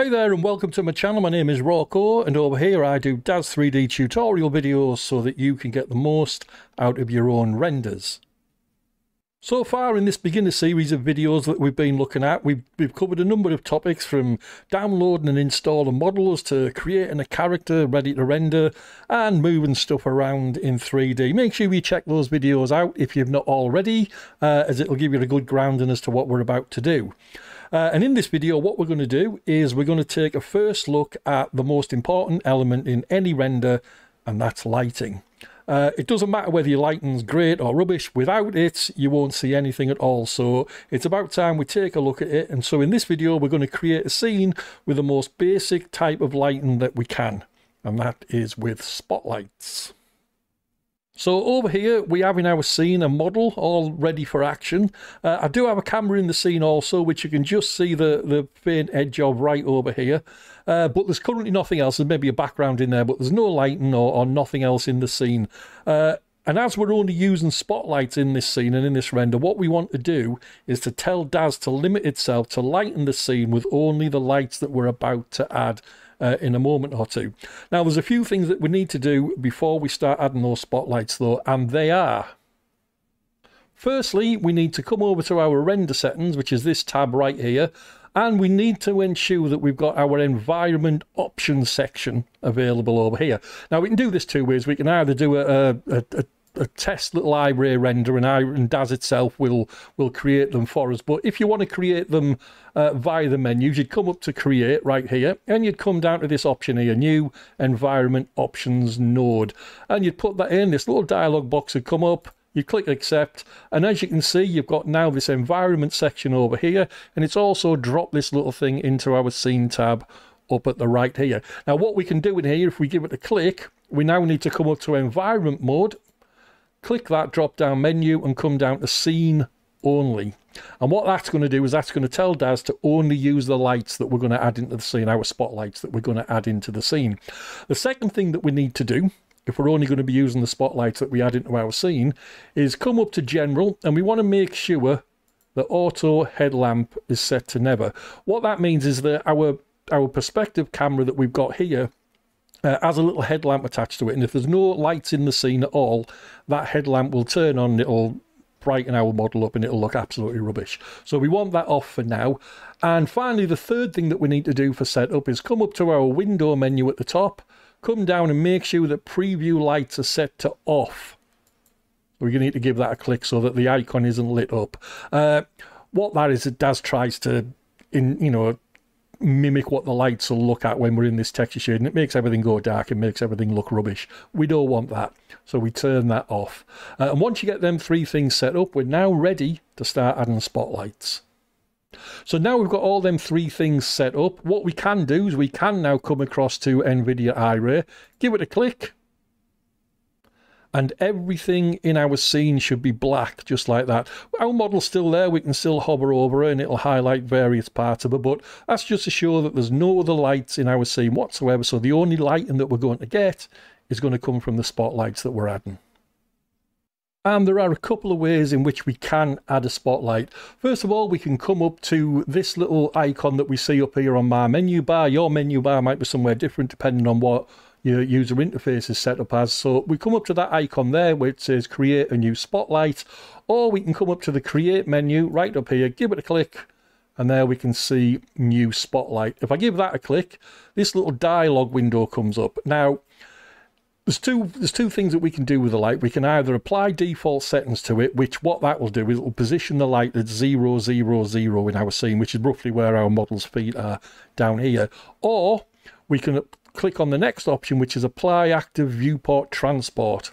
Hey there and welcome to my channel. My name is Rauko and over here I do Daz 3D tutorial videos so that you can get the most out of your own renders. So far in this beginner series of videos that we've been looking at, we've covered a number of topics from downloading and installing models to creating a character ready to render and moving stuff around in 3D. Make sure you check those videos out if you've not already as it'll give you a good grounding as to what we're about to do. And in this video, what we're going to do is we're going to take a first look at the most important element in any render, and that's lighting. It doesn't matter whether your lighting's great or rubbish, without it, you won't see anything at all. So it's about time we take a look at it. And so in this video, we're going to create a scene with the most basic type of lighting that we can, and that is with spotlights. So over here we have in our scene a model all ready for action. I do have a camera in the scene also, which you can just see the faint edge of right over here. But there's currently nothing else. There's maybe a background in there, but there's no lighting or nothing else in the scene. And as we're only using spotlights in this scene and in this render, what we want to do is to tell Daz to limit itself to lighten the scene with only the lights that we're about to add in a moment or two. Now there's a few things that we need to do before we start adding those spotlights though, and they are: firstly, we need to come over to our render settings, which is this tab right here, and we need to ensure that we've got our environment options section available over here. Now we can do this two ways. We can either do a test little iRay render and Daz itself will create them for us. But if you want to create them via the menus, you'd come up to create right here and you'd come down to this option here, new environment options node, and you'd put that in. This little dialog box would come up, you click accept, and as you can see you've got now this environment section over here, and it's also dropped this little thing into our scene tab up at the right here. Now what we can do in here, if we give it a click, we now need to come up to environment mode, click that drop down menu and come down to scene only. And what that's going to do is that's going to tell Daz to only use the lights that we're going to add into the scene, our spotlights that we're going to add into the scene. The second thing that we need to do, if we're only going to be using the spotlights that we add into our scene, is come up to general, and we want to make sure that auto headlamp is set to never. What that means is that our perspective camera that we've got here has a little headlamp attached to it, and if there's no lights in the scene at all, that headlamp will turn on and it'll brighten our model up and it'll look absolutely rubbish. So we want that off for now. And finally, the third thing that we need to do for setup is come up to our window menu at the top, come down and make sure that preview lights are set to off. We're going to need to give that a click so that the icon isn't lit up. What that is, it Daz tries to, mimic what the lights will look at when we're in this texture shade, and it makes everything go dark, it makes everything look rubbish. We don't want that, so we turn that off. And once you get them three things set up, we're now ready to start adding spotlights. So now we've got all them three things set up, what we can do is we can now come across to Nvidia iRay, give it a click, and everything in our scene should be black, just like that. Our model's still there, we can still hover over it and it'll highlight various parts of it, but that's just to show that there's no other lights in our scene whatsoever, so the only lighting that we're going to get is going to come from the spotlights that we're adding. And there are a couple of ways in which we can add a spotlight. First of all, we can come up to this little icon that we see up here on my menu bar. Your menu bar might be somewhere different depending on what your user interface is set up as. So we come up to that icon there where it says create a new spotlight, or we can come up to the create menu right up here, give it a click, and there we can see new spotlight. If I give that a click, this little dialog window comes up. Now there's two things that we can do with the light. We can either apply default settings to it, which what that will do is it will position the light at 0, 0, 0 in our scene, which is roughly where our model's feet are down here, or we can click on the next option, which is apply active viewport transform,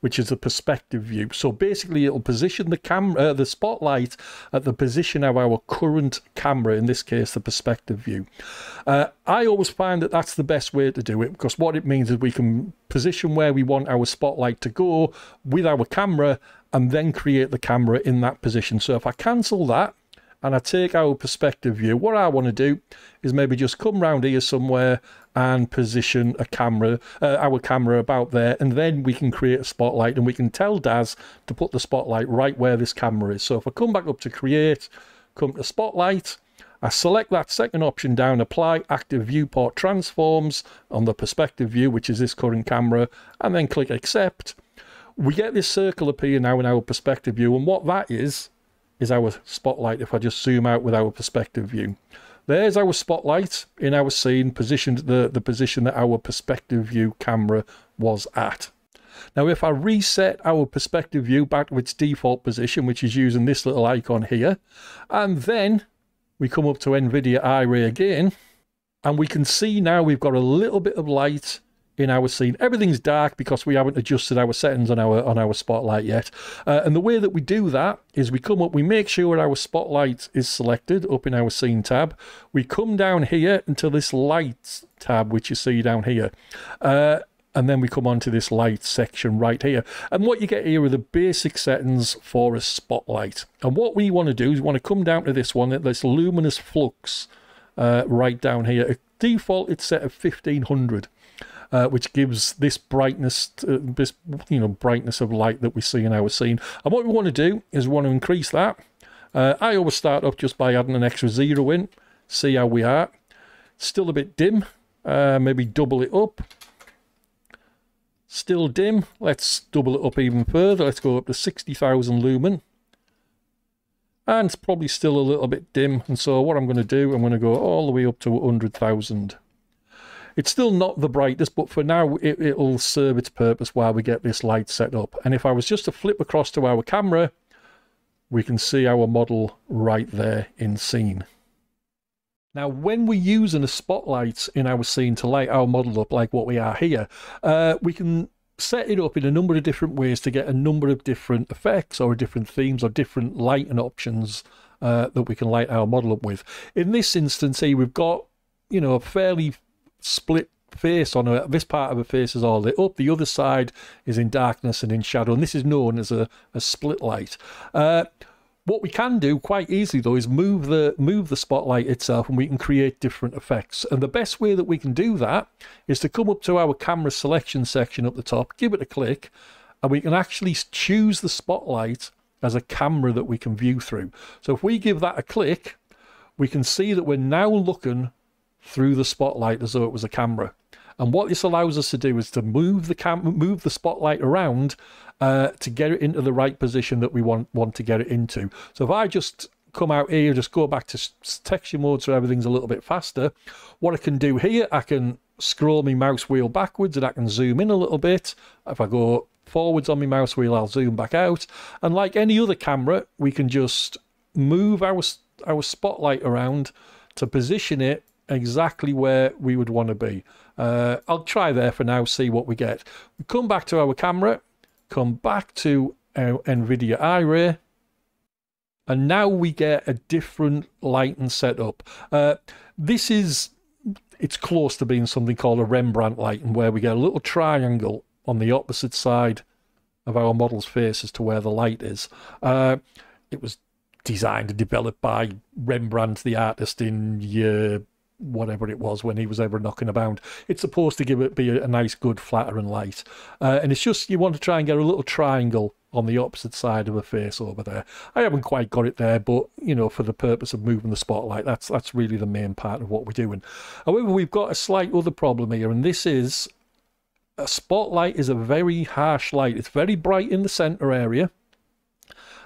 which is the perspective view. So basically it'll position the camera, the spotlight, at the position of our current camera, in this case the perspective view. I always find that that's the best way to do it, because what it means is we can position where we want our spotlight to go with our camera and then create the camera in that position. So if I cancel that and I take our perspective view, what I want to do is maybe just come round here somewhere and position a camera, our camera about there, and then we can create a spotlight and we can tell Daz to put the spotlight right where this camera is. So if I come back up to create, come to spotlight, I select that second option down, apply active viewport transforms on the perspective view, which is this current camera, and then click accept. We get this circle appear now in our perspective view, and what that is our spotlight. If I just zoom out with our perspective view, there's our spotlight in our scene, positioned the position that our perspective view camera was at. Now, if I reset our perspective view back to its default position, which is using this little icon here, and then we come up to Nvidia iRay again, and we can see now we've got a little bit of light in our scene. Everything's dark because we haven't adjusted our settings on our spotlight yet. And the way that we do that is we come up, we make sure our spotlight is selected up in our scene tab. We come down here into this light tab, which you see down here. And then we come on to this light section right here. And what you get here are the basic settings for a spotlight. And what we want to do is we want to come down to this one, this luminous flux right down here. At default, it's set at 1500. Which gives this brightness, brightness of light that we see in our scene. And what we want to do is we want to increase that. I always start off just by adding an extra 0 in, see how we are. Still a bit dim, maybe double it up. Still dim, let's double it up even further. Let's go up to 60,000 lumen. And it's probably still a little bit dim. And so what I'm going to do, I'm going to go all the way up to 100,000. It's still not the brightest, but for now it'll serve its purpose while we get this light set up. And if I was just to flip across to our camera, we can see our model right there in scene. Now, when we're using a spotlight in our scene to light our model up like what we are here, we can set it up in a number of different ways to get a number of different effects or different themes or different lighting options that we can light our model up with. In this instance here, we've got, you know, a fairly split face on her. This part of her face is all lit up, the other side is in darkness and in shadow, and this is known as a split light. What we can do quite easily though is move the spotlight itself, and we can create different effects. And the best way that we can do that is to come up to our camera selection section up the top, give it a click, and we can actually choose the spotlight as a camera that we can view through. So if we give that a click, we can see that we're now looking through the spotlight as though it was a camera. And what this allows us to do is to move the spotlight around to get it into the right position that we want to get it into. So if I just come out here, just go back to texture mode so everything's a little bit faster, what I can do here, I can scroll my mouse wheel backwards and I can zoom in a little bit. If I go forwards on my mouse wheel, I'll zoom back out. And like any other camera, we can just move our spotlight around to position it exactly where we would want to be. I'll try there for now, see what we get. We come back to our camera, come back to our Nvidia iRay, and now we get a different lighting setup. It's close to being something called a Rembrandt lighting, where we get a little triangle on the opposite side of our model's face as to where the light is. It was designed and developed by Rembrandt, the artist, in year whatever it was, when he was ever knocking about. It's supposed to be a nice, good, flattering light. And it's just, you want to try and get a little triangle on the opposite side of a face over there. I haven't quite got it there, but, you know, for the purpose of moving the spotlight, that's really the main part of what we're doing. However, we've got a slight other problem here, and this is, a spotlight is a very harsh light. It's very bright in the center area,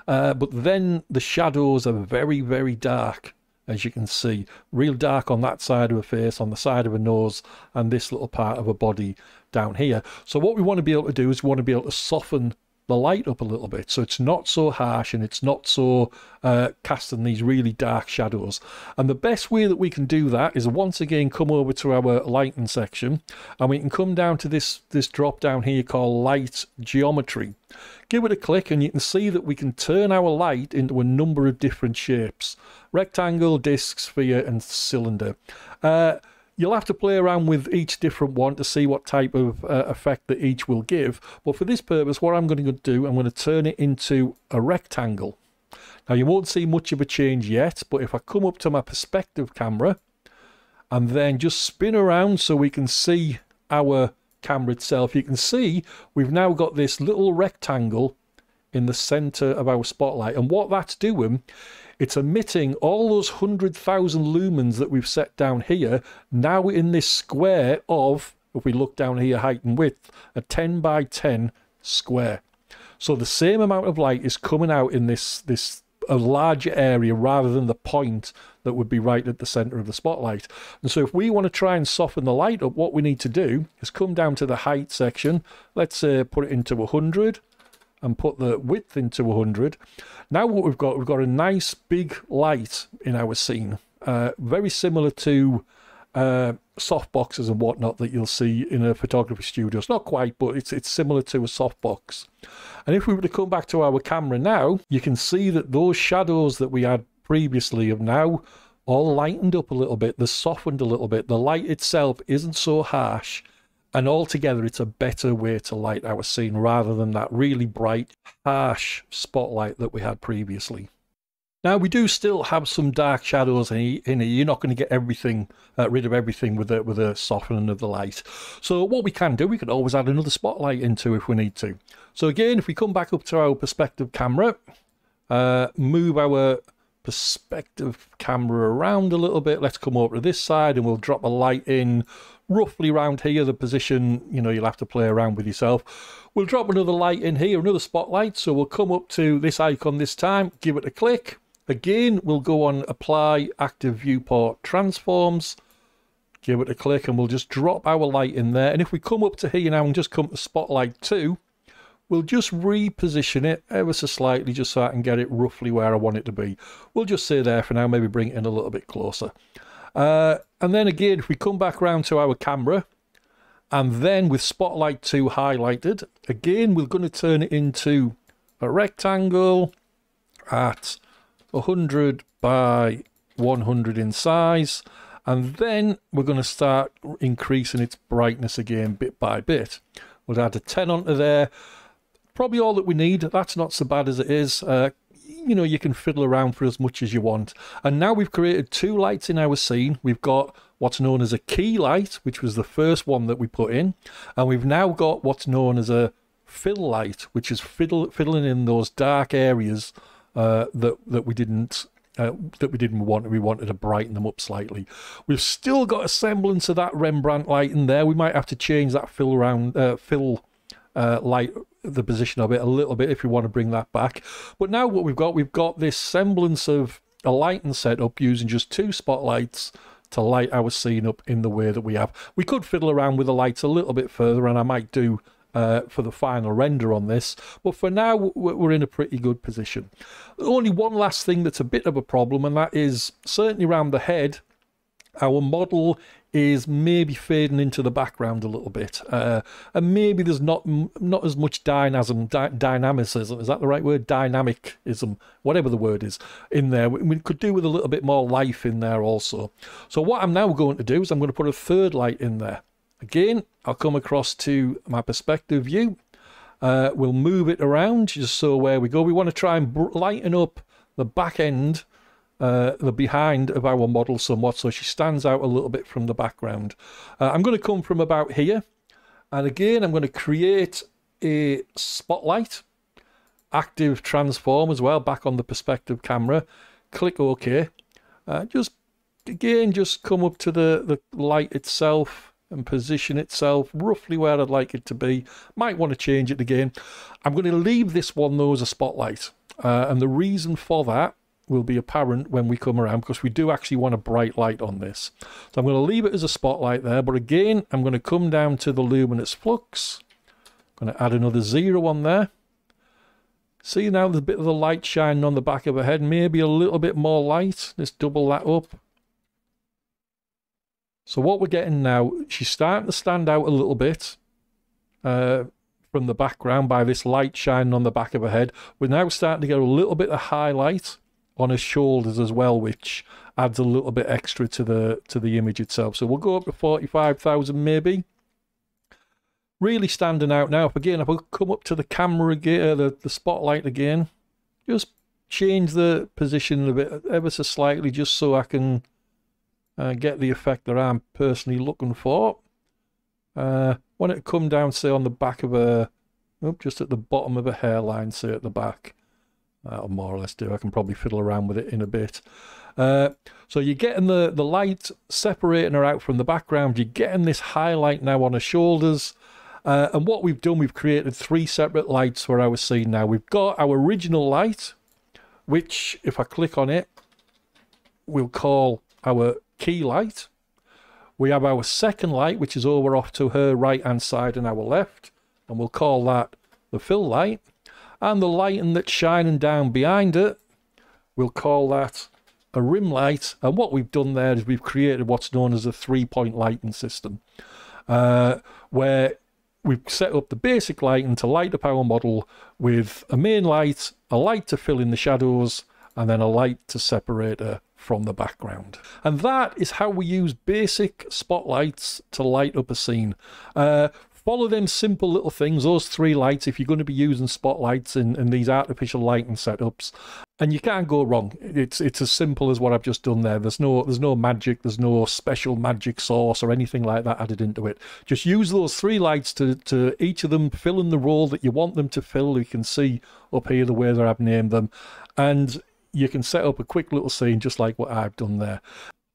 but then the shadows are very, very dark. As you can see, real dark on that side of her face, on the side of her nose, and this little part of her body down here. So what we want to be able to do is we want to be able to soften the light up a little bit, so it's not so harsh and it's not so casting these really dark shadows. And the best way that we can do that is once again come over to our lighting section, and we can come down to this drop down here called light geometry. Give it a click and you can see that we can turn our light into a number of different shapes: rectangle, disc, sphere and cylinder. You'll have to play around with each different one to see what type of effect that each will give. But for this purpose, what I'm going to do, I'm going to turn it into a rectangle. Now, you won't see much of a change yet, but if I come up to my perspective camera and then just spin around so we can see our camera itself, you can see we've now got this little rectangle in the center of our spotlight. And what that's doing, it's emitting all those 100,000 lumens that we've set down here now in this square of, if we look down here, height and width, a 10 by 10 square. So the same amount of light is coming out in a larger area rather than the point that would be right at the center of the spotlight. And so if we want to try and soften the light up, what we need to do is come down to the height section. Let's say put it into 100 and put the width into 100. Now what we've got a nice big light in our scene, very similar to soft boxes and whatnot that you'll see in a photography studio. It's not quite, but it's similar to a soft box. And if we were to come back to our camera now, you can see that those shadows that we had previously have now all lightened up a little bit. They're softened a little bit. The light itself isn't so harsh, and altogether it's a better way to light our scene rather than that really bright, harsh spotlight that we had previously. Now, we do still have some dark shadows in here. You're not going to get everything, rid of everything with a softening of the light. So what we can do, we can always add another spotlight into if we need to. So again, if we come back up to our perspective camera, move our perspective camera around a little bit. Let's come over to this side and we'll drop a light in roughly around here, the position, you know, you'll have to play around with yourself. We'll drop another light in here, another spotlight. So we'll come up to this icon this time, give it a click. Again, we'll go on Apply Active Viewport Transforms, give it a click, and we'll just drop our light in there. And if we come up to here now and just come to Spotlight 2, we'll just reposition it ever so slightly just so I can get it roughly where I want it to be. We'll just stay there for now, maybe bring it in a little bit closer. And then again, if we come back round to our camera, and then with Spotlight 2 highlighted, again, we're going to turn it into a rectangle at 100 by 100 in size, and then we're going to start increasing its brightness again bit by bit. We'll add a 10 onto there, probably all that we need. That's not so bad as it is. You know, you can fiddle around for as much as you want. And now we've created two lights in our scene. We've got what's known as a key light, which was the first one that we put in, and we've now got what's known as a fill light, which is fiddling in those dark areas that we didn't want. We wanted to brighten them up slightly. We've still got a semblance of that Rembrandt light in there. We might have to change that fill light, the position of it a little bit if we want to bring that back. But now what we've got this semblance of a lighting setup using just two spotlights to light our scene up in the way that we have. We could fiddle around with the lights a little bit further, and I might do for the final render on this, but for now we're in a pretty good position. Only one last thing that's a bit of a problem, and that is certainly around the head, our model is maybe fading into the background a little bit, and maybe there's not as much dynamicism, is that the right word? Dynamicism, whatever the word is, in there. We could do with a little bit more life in there also. So what I'm now going to do is I'm going to put a third light in there. Again, I'll come across to my perspective view. We'll move it around just so where we go. We want to try and lighten up the back end, the behind of our model somewhat, so she stands out a little bit from the background. I'm going to come from about here, and again, I'm going to create a spotlight, active transform as well, back on the perspective camera. Click OK. Just come up to the light itself and position itself roughly where I'd like it to be. Might want to change it again. I'm going to leave this one though as a spotlight, and the reason for that will be apparent when we come around, because we do actually want a bright light on this. So I'm going to leave it as a spotlight there, but again, I'm going to come down to the luminance flux. I'm going to add another 0 on there. See now there's a bit of the light shining on the back of her head, maybe a little bit more light. Let's double that up. So what we're getting now, she's starting to stand out a little bit from the background by this light shining on the back of her head. We're now starting to get a little bit of highlight on her shoulders as well, which adds a little bit extra to the image itself. So we'll go up to 45,000 maybe. Really standing out now. Again, if I come up to the camera again, the spotlight again, just change the position a bit ever so slightly just so I can get the effect that I'm personally looking for. Want it to come down, say, on the back of just at the bottom of a hairline, say at the back. That'll more or less do. I can probably fiddle around with it in a bit. So you're getting the light separating her out from the background. You're getting this highlight now on her shoulders. And what we've done, we've created three separate lights where I was seen now. We've got our original light, which if I click on it, we'll call our key light. We have our second light, which is over off to her right-hand side and our left. And we'll call that the fill light. And the lighting that's shining down behind it, we'll call that a rim light. And what we've done there is we've created what's known as a three-point lighting system, where we've set up the basic lighting to light up our model with a main light, a light to fill in the shadows, and then a light to separate her from the background. And that is how we use basic spotlights to light up a scene. Follow them simple little things, those three lights, if you're going to be using spotlights in these artificial lighting setups, and you can't go wrong. It's as simple as what I've just done there. There's no magic, there's no special magic sauce or anything like that added into it. Just use those three lights to each of them fill in the role that you want them to fill. You can see up here the way that I've named them, and you can set up a quick little scene just like what I've done there.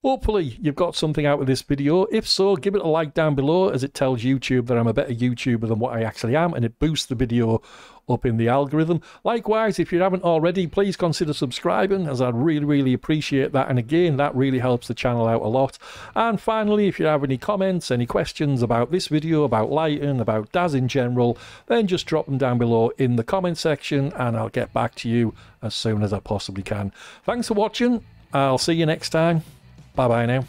Hopefully you've got something out of this video. If so, give it a like down below, as it tells YouTube that I'm a better YouTuber than what I actually am, and it boosts the video up in the algorithm. Likewise, if you haven't already, please consider subscribing, as I'd really appreciate that. And again, that really helps the channel out a lot. And finally, if you have any comments, any questions about this video, about lighting, about Daz in general, then just drop them down below in the comment section and I'll get back to you as soon as I possibly can. Thanks for watching. I'll see you next time. Bye-bye now.